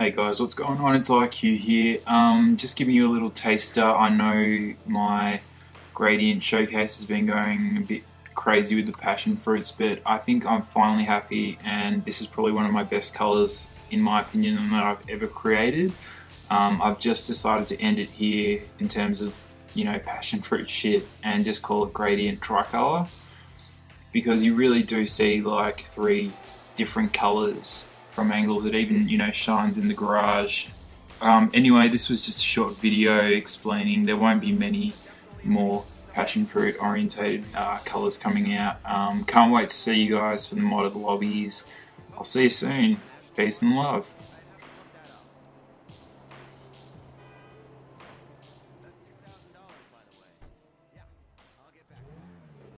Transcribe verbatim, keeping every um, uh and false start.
Hey guys, what's going on? It's I Q here. Um, just giving you a little taster. I know my gradient showcase has been going a bit crazy with the passion fruits, but I think I'm finally happy, and this is probably one of my best colours in my opinion that I've ever created. Um, I've just decided to end it here in terms of, you know, passion fruit shit, and just call it gradient tricolour, because you really do see like three different colours from angles. It even, you know, shines in the garage. Um, anyway, this was just a short video explaining. There won't be many more passion fruit orientated uh, colours coming out. Um, can't wait to see you guys for the modded lobbies. I'll see you soon. Peace and love.